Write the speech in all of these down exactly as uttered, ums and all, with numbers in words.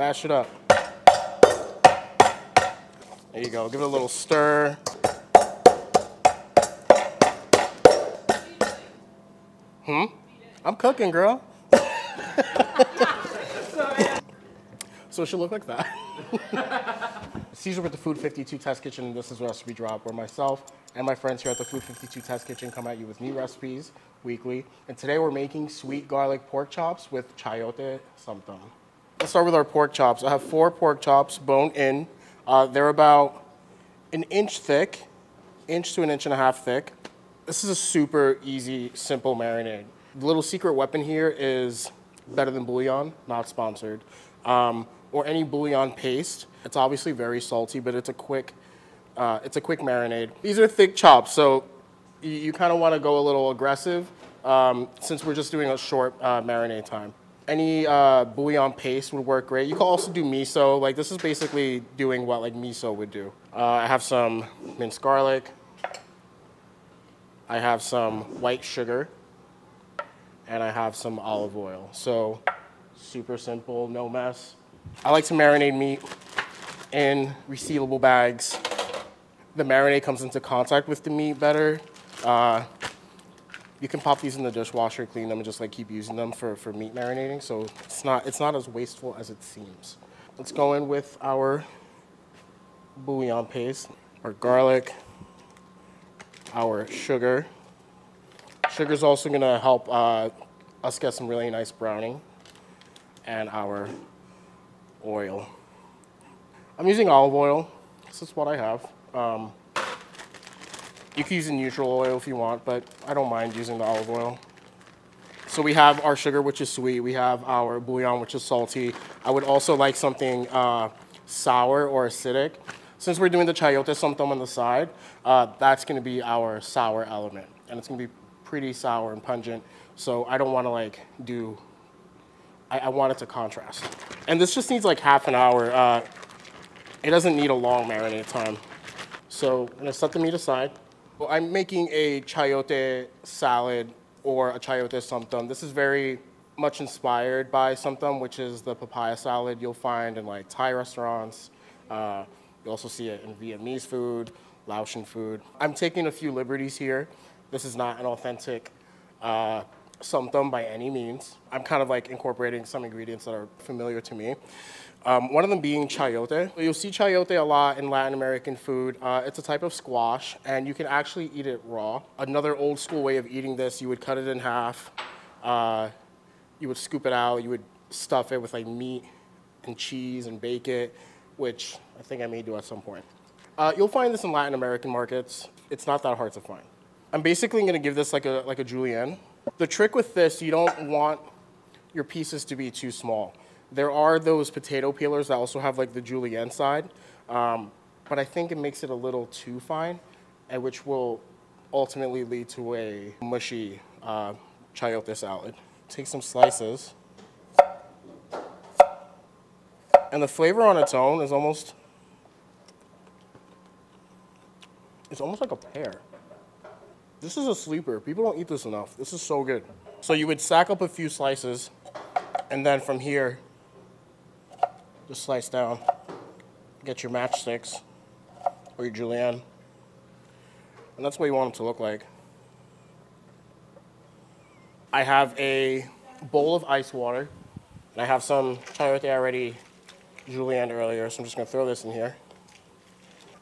Mash it up. There you go. Give it a little stir. Hmm? I'm cooking, girl. So it should look like that. It's usually with the Food fifty-two Test Kitchen. This is Recipe Drop, where myself and my friends here at the Food fifty-two Test Kitchen come at you with new recipes weekly. And today we're making sweet garlic pork chops with chayote som tum. Let's start with our pork chops. I have four pork chops, bone in. Uh, they're about an inch thick, inch to an inch and a half thick. This is a super easy, simple marinade. The little secret weapon here is Better Than Bouillon, not sponsored. Um, or any bouillon paste. It's obviously very salty, but it's a quick, uh, it's a quick marinade. These are thick chops, so you, you kind of want to go a little aggressive um, since we're just doing a short uh, marinade time. Any uh, bouillon paste would work great. You can also do miso. Like, this is basically doing what like miso would do. Uh, I have some minced garlic. I have some white sugar, and I have some olive oil. So super simple, no mess. I like to marinate meat in resealable bags. The marinade comes into contact with the meat better. Uh, you can pop these in the dishwasher, clean them, and just like keep using them for, for meat marinating. So it's not, it's not as wasteful as it seems. Let's go in with our bouillon paste, our garlic, our sugar. Sugar's also gonna help uh, us get some really nice browning, and our oil. I'm using olive oil. This is what I have. Um, you can use a neutral oil if you want, but I don't mind using the olive oil. So we have our sugar, which is sweet. We have our bouillon, which is salty. I would also like something uh, sour or acidic. Since we're doing the chayote som tum on the side, uh, that's gonna be our sour element. And it's gonna be pretty sour and pungent. So I don't wanna like do I want it to contrast. And this just needs like half an hour. Uh, it doesn't need a long marinade time. So I'm gonna set the meat aside. Well, I'm making a chayote salad or a chayote som tum. This is very much inspired by som tum, which is the papaya salad you'll find in like Thai restaurants. Uh, you also see it in Vietnamese food, Laotian food. I'm taking a few liberties here. This is not an authentic uh, som tum by any means. I'm kind of like incorporating some ingredients that are familiar to me. Um, one of them being chayote. You'll see chayote a lot in Latin American food. Uh, it's a type of squash, and you can actually eat it raw. Another old school way of eating this, you would cut it in half, uh, you would scoop it out, you would stuff it with like meat and cheese and bake it, which I think I may do at some point. Uh, you'll find this in Latin American markets. It's not that hard to find. I'm basically gonna give this like a, like a julienne. The trick with this, you don't want your pieces to be too small. There are those potato peelers that also have like the julienne side, um, but I think it makes it a little too fine, and which will ultimately lead to a mushy uh, chayote salad. Take some slices. And the flavor on its own is almost, it's almost like a pear. This is a sleeper. People don't eat this enough. This is so good. So you would sack up a few slices, and then from here, just slice down. Get your matchsticks or your julienne. And that's what you want them to look like. I have a bowl of ice water, and I have some chayote already julienne earlier, so I'm just gonna throw this in here.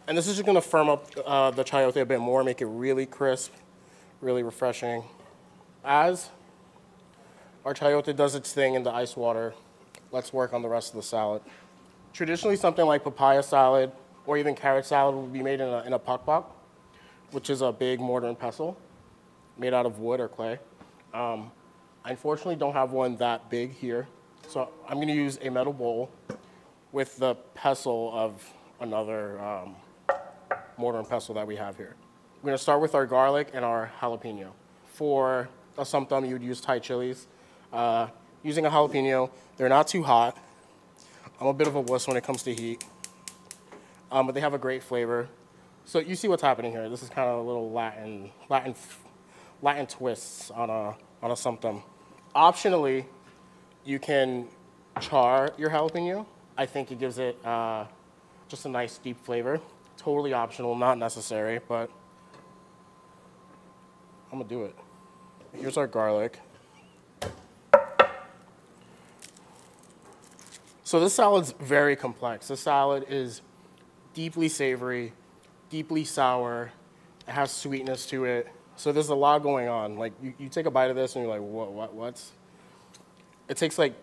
And this is just gonna firm up uh, the chayote a bit more, make it really crisp, really refreshing. As our chayote does its thing in the ice water, let's work on the rest of the salad. Traditionally, something like papaya salad or even carrot salad would be made in a, in a pok pok, which is a big mortar and pestle made out of wood or clay. Um, I unfortunately don't have one that big here, so I'm gonna use a metal bowl with the pestle of another um, mortar and pestle that we have here. We're gonna start with our garlic and our jalapeno. For a som tum, you would use Thai chilies. Uh, using a jalapeno, they're not too hot. I'm a bit of a wuss when it comes to heat, um, but they have a great flavor. So you see what's happening here. This is kind of a little Latin, Latin, Latin twists on a on a som tum. Optionally, you can char your jalapeno. I think it gives it uh, just a nice deep flavor. Totally optional, not necessary, but I'm gonna do it. Here's our garlic. So this salad's very complex. This salad is deeply savory, deeply sour. It has sweetness to it. So there's a lot going on. Like you, you take a bite of this and you're like, what, what, what's? It takes like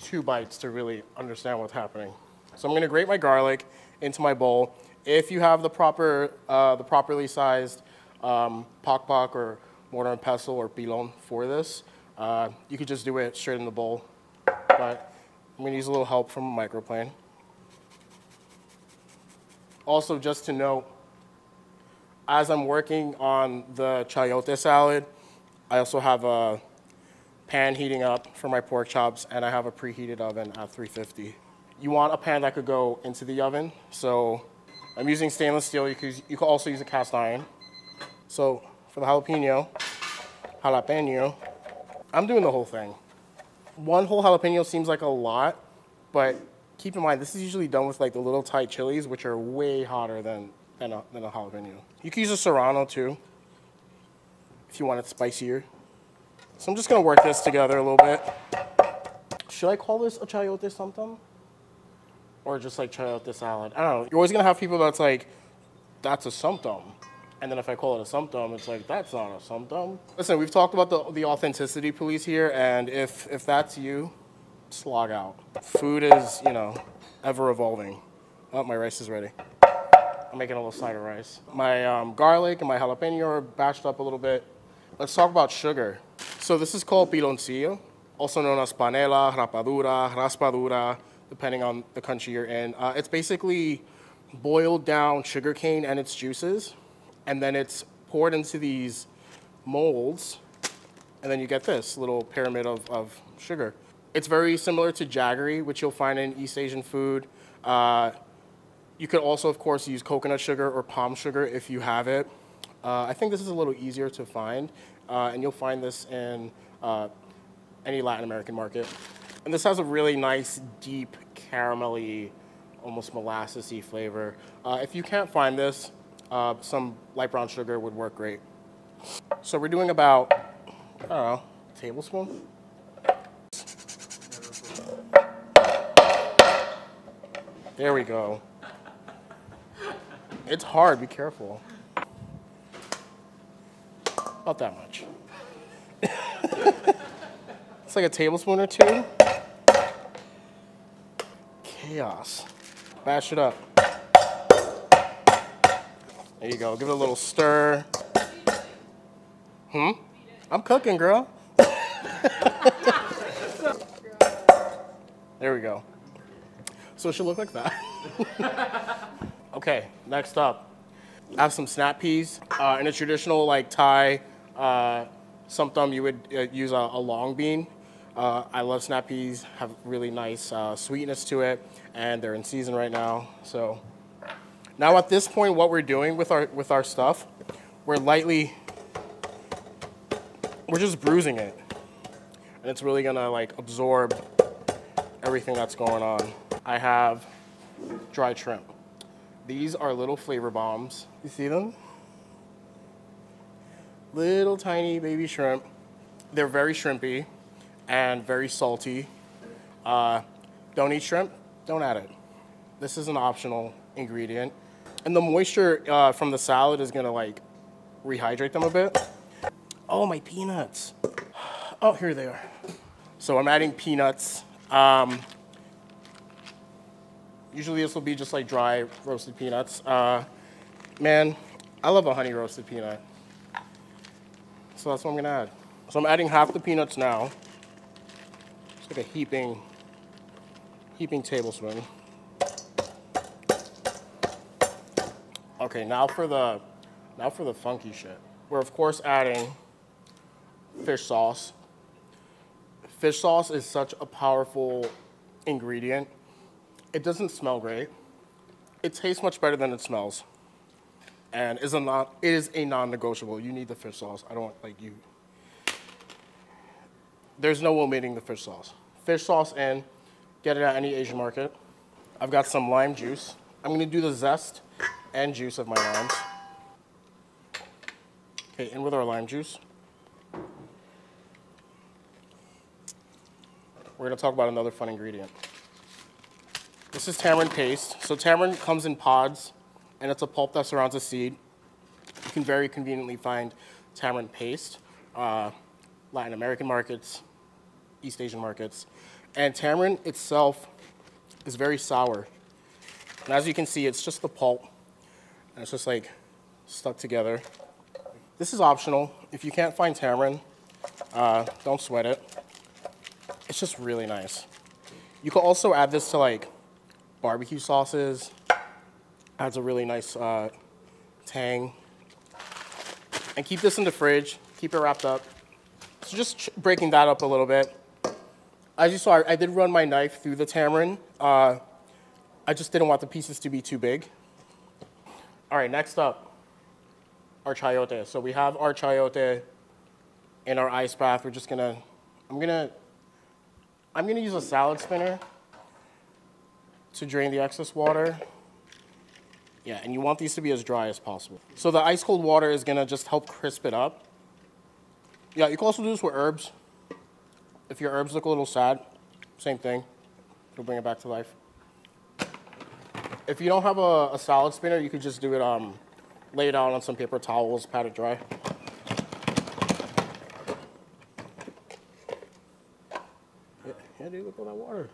two bites to really understand what's happening. So I'm gonna grate my garlic into my bowl. If you have the proper, uh, the properly sized um, pok pok or mortar and pestle or pilon for this, uh, you could just do it straight in the bowl. But I'm gonna use a little help from a microplane. Also, just to note, as I'm working on the chayote salad, I also have a pan heating up for my pork chops, and I have a preheated oven at three fifty. You want a pan that could go into the oven, so I'm using stainless steel. You could, you could also use a cast iron. So for the jalapeno, jalapeno, I'm doing the whole thing. One whole jalapeno seems like a lot, but keep in mind, this is usually done with like the little tight chilies, which are way hotter than Than a, than a jalapeno. You can use a serrano too, if you want it spicier. So I'm just gonna work this together a little bit. Should I call this a chayote som tum? Or just like chayote salad? I don't know. You're always gonna have people that's like, that's a som tum. And then if I call it a som tum, it's like, that's not a som tum. Listen, we've talked about the, the authenticity police here, and if, if that's you, slog out. Food is, you know, ever evolving. Oh, my rice is ready. I'm making a little side of rice. My um, garlic and my jalapeno are bashed up a little bit. Let's talk about sugar. So this is called piloncillo, also known as panela, rapadura, raspadura, depending on the country you're in. Uh, it's basically boiled down sugarcane and its juices, and then it's poured into these molds, and then you get this little pyramid of, of sugar. It's very similar to jaggery, which you'll find in East Asian food. Uh, You could also, of course, use coconut sugar or palm sugar if you have it. Uh, I think this is a little easier to find, uh, and you'll find this in uh, any Latin American market. And this has a really nice, deep, caramelly, almost molassesy flavor. Uh, if you can't find this, uh, some light brown sugar would work great. So we're doing about, I don't know, a tablespoon? There we go. It's hard, be careful. Not that much. It's like a tablespoon or two. Chaos. Bash it up. There you go, give it a little stir. Hmm? I'm cooking, girl. There we go. So it should look like that. Okay, next up, I have some snap peas. Uh, in a traditional like Thai uh, som tum, you would uh, use a, a long bean. Uh, I love snap peas, have really nice uh, sweetness to it, and they're in season right now. So now at this point, what we're doing with our with our stuff, we're lightly, we're just bruising it, and it's really gonna like absorb everything that's going on. I have dried shrimp. These are little flavor bombs. You see them? Little tiny baby shrimp. They're very shrimpy and very salty. Uh, don't eat shrimp, don't add it. This is an optional ingredient. And the moisture uh, from the salad is gonna like rehydrate them a bit. Oh, my peanuts. Oh, here they are. So I'm adding peanuts. Um, Usually this will be just like dry roasted peanuts. Uh, man, I love a honey roasted peanut. So that's what I'm gonna add. So I'm adding half the peanuts now. It's like a heaping, heaping tablespoon. Okay, now for the, now for the funky shit. We're of course adding fish sauce. Fish sauce is such a powerful ingredient. It doesn't smell great. It tastes much better than it smells. And is a non, it is a non-negotiable. You need the fish sauce. I don't like you. There's no omitting the fish sauce. Fish sauce in, Get it at any Asian market. I've got some lime juice. I'm gonna do the zest and juice of my limes. Okay, in with our lime juice. We're gonna talk about another fun ingredient. This is tamarind paste. So tamarind comes in pods, and it's a pulp that surrounds a seed. You can very conveniently find tamarind paste, uh, Latin American markets, East Asian markets. And tamarind itself is very sour. And as you can see, it's just the pulp, and it's just like stuck together. This is optional. If you can't find tamarind, uh, don't sweat it. It's just really nice. You can also add this to like barbecue sauces. Adds a really nice uh, tang. And keep this in the fridge, keep it wrapped up. So just breaking that up a little bit. As you saw, I, I did run my knife through the tamarind. Uh, I just didn't want the pieces to be too big. All right, next up, our chayote. So we have our chayote in our ice bath. We're just gonna, I'm gonna, I'm gonna use a salad spinner to drain the excess water. Yeah, and you want these to be as dry as possible. So the ice cold water is gonna just help crisp it up. Yeah, you can also do this with herbs. If your herbs look a little sad, same thing. It'll bring it back to life. If you don't have a, a salad spinner, you could just do it, um, lay it out on some paper towels, pat it dry. Yeah, yeah dude, look at all that water.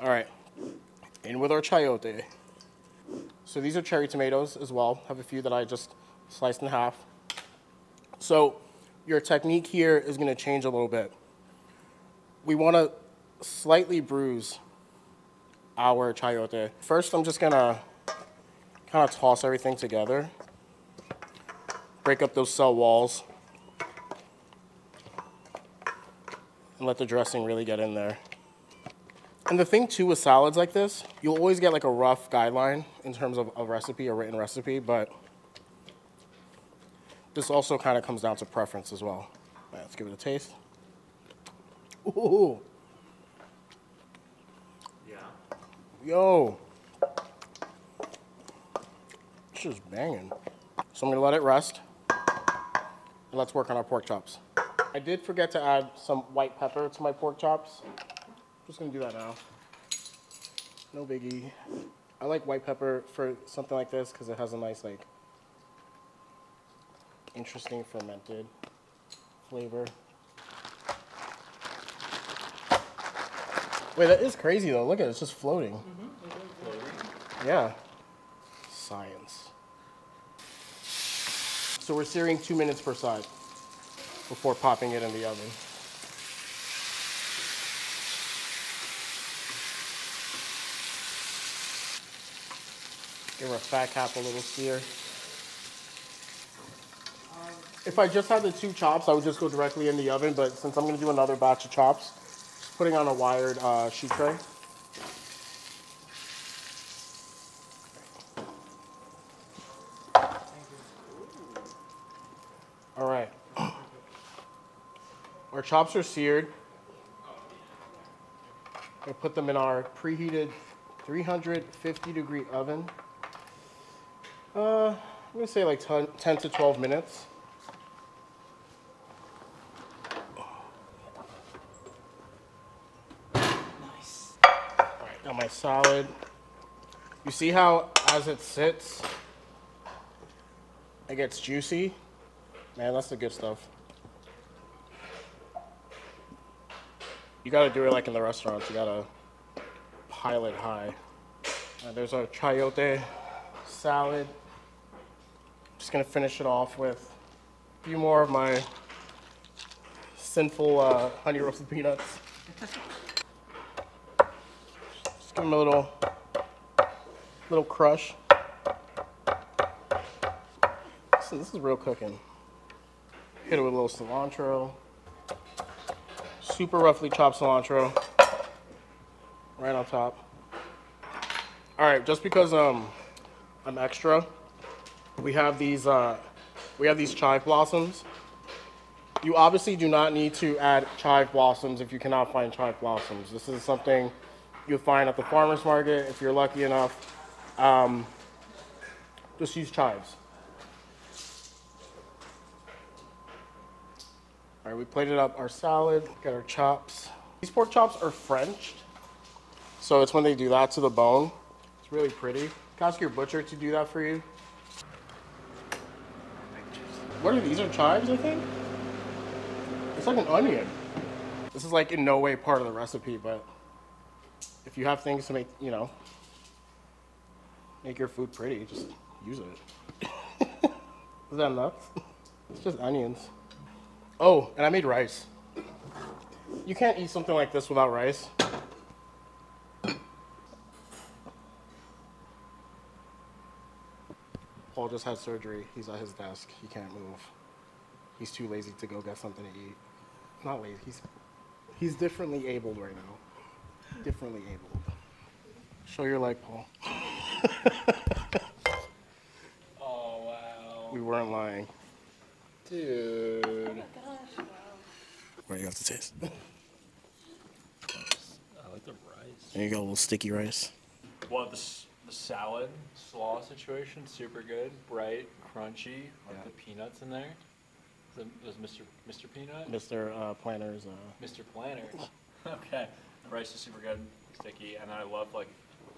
All right. In with our chayote. So these are cherry tomatoes as well. I have a few that I just sliced in half. So your technique here is gonna change a little bit. We wanna slightly bruise our chayote. First, I'm just gonna kinda toss everything together. Break up those cell walls. And let the dressing really get in there. And the thing too with salads like this, you'll always get like a rough guideline in terms of a recipe, a written recipe, but this also kind of comes down to preference as well. All right, let's give it a taste. Ooh. Yeah. Yo. This is banging. So I'm gonna let it rest, and let's work on our pork chops. I did forget to add some white pepper to my pork chops. Just gonna do that now. No biggie. I like white pepper for something like this because it has a nice, like, interesting fermented flavor. Wait, that is crazy though. Look at it, it's just floating. Mm-hmm. Yeah. Science. So we're searing two minutes per side before popping it in the oven. Give our fat cap a little sear. If I just had the two chops, I would just go directly in the oven, but since I'm gonna do another batch of chops, just putting on a wired uh, sheet tray. All right. Our chops are seared. We'll put them in our preheated three hundred fifty degree oven. Uh, I'm gonna say like ten to twelve minutes. Nice. All right, got my salad. You see how as it sits, it gets juicy? Man, that's the good stuff. You gotta do it like in the restaurants. You gotta pile it high. Uh, there's our chayote salad. Just gonna finish it off with a few more of my sinful uh, honey roasted peanuts. Just give them a little, little crush. This is, this is real cooking. Hit it with a little cilantro. Super roughly chopped cilantro, right on top. All right, just because um, I'm extra, we have these, uh, we have these chive blossoms. You obviously do not need to add chive blossoms if you cannot find chive blossoms. This is something you'll find at the farmer's market if you're lucky enough. Um, just use chives. All right, we plated up our salad, got our chops. These pork chops are Frenched, so it's when they do that to the bone. It's really pretty. You can ask your butcher to do that for you. What are these? Are chives, I think? It's like an onion. This is like in no way part of the recipe, but if you have things to make, you know, make your food pretty, just use it. Is that enough? It's just onions. Oh, and I made rice. You can't eat something like this without rice. Paul just had surgery. He's at his desk. He can't move. He's too lazy to go get something to eat. Not lazy. He's, he's differently abled right now. Differently abled. Show your leg, Paul. Oh, wow. We weren't lying. Dude. Oh, my gosh. Right, you have to taste. I like the rice. There you go, a little sticky rice. Well, the, the salad slaw situation, super good, bright, crunchy, like yeah. The peanuts in there. The, was Mister Mister Peanut? Mister Uh, Planters. Uh... Mister Planters. Okay. The rice is super good, sticky, and I love like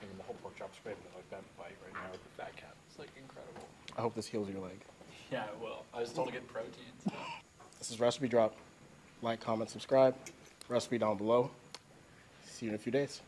I mean, the whole pork chop's great, but like that bite right now with the fat cap, it's like incredible. I hope this heals your leg. Yeah, it will. I was told to get protein. So. This is Recipe Drop. Like, comment, subscribe. Recipe down below. See you in a few days.